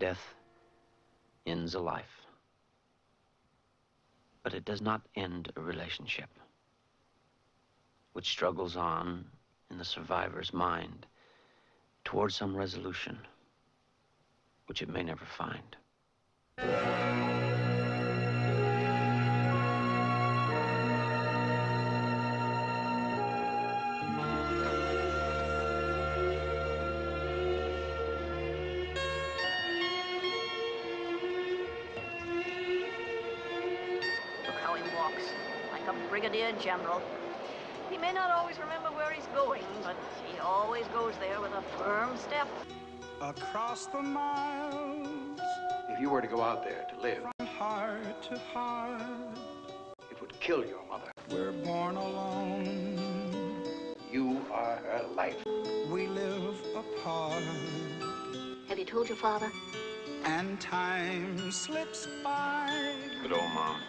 Death ends a life, but it does not end a relationship, which struggles on in the survivor's mind towards some resolution which it may never find. Brigadier General. He may not always remember where he's going, but he always goes there with a firm step. Across the miles. If you were to go out there to live, from heart to heart, it would kill your mother. We're born alone. You are her life. We live apart. Have you told your father? And time slips by. Good old Mom.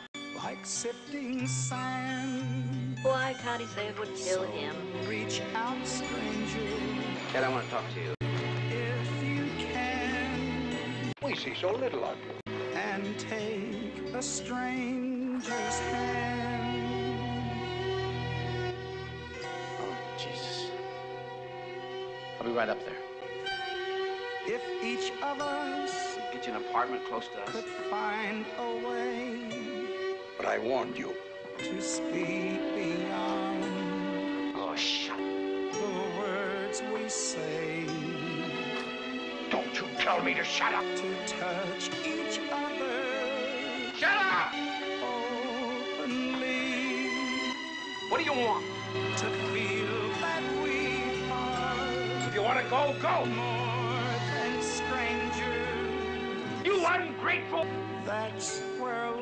Like sifting sand. Why can't he say it would kill him? Reach out, stranger. Dad, I want to talk to you. If you can. We see so little of you. And take a stranger's hand. Oh, Jesus. I'll be right up there. If each of us. Get you an apartment close to us. Could find a way. But I warned you. To speak beyond. Oh, shut. The words we say. Don't you tell me to shut up. To touch each other. Shut up! Openly. What do you want? To feel that we are. If you want to go, go. More than strangers. You ungrateful. That's where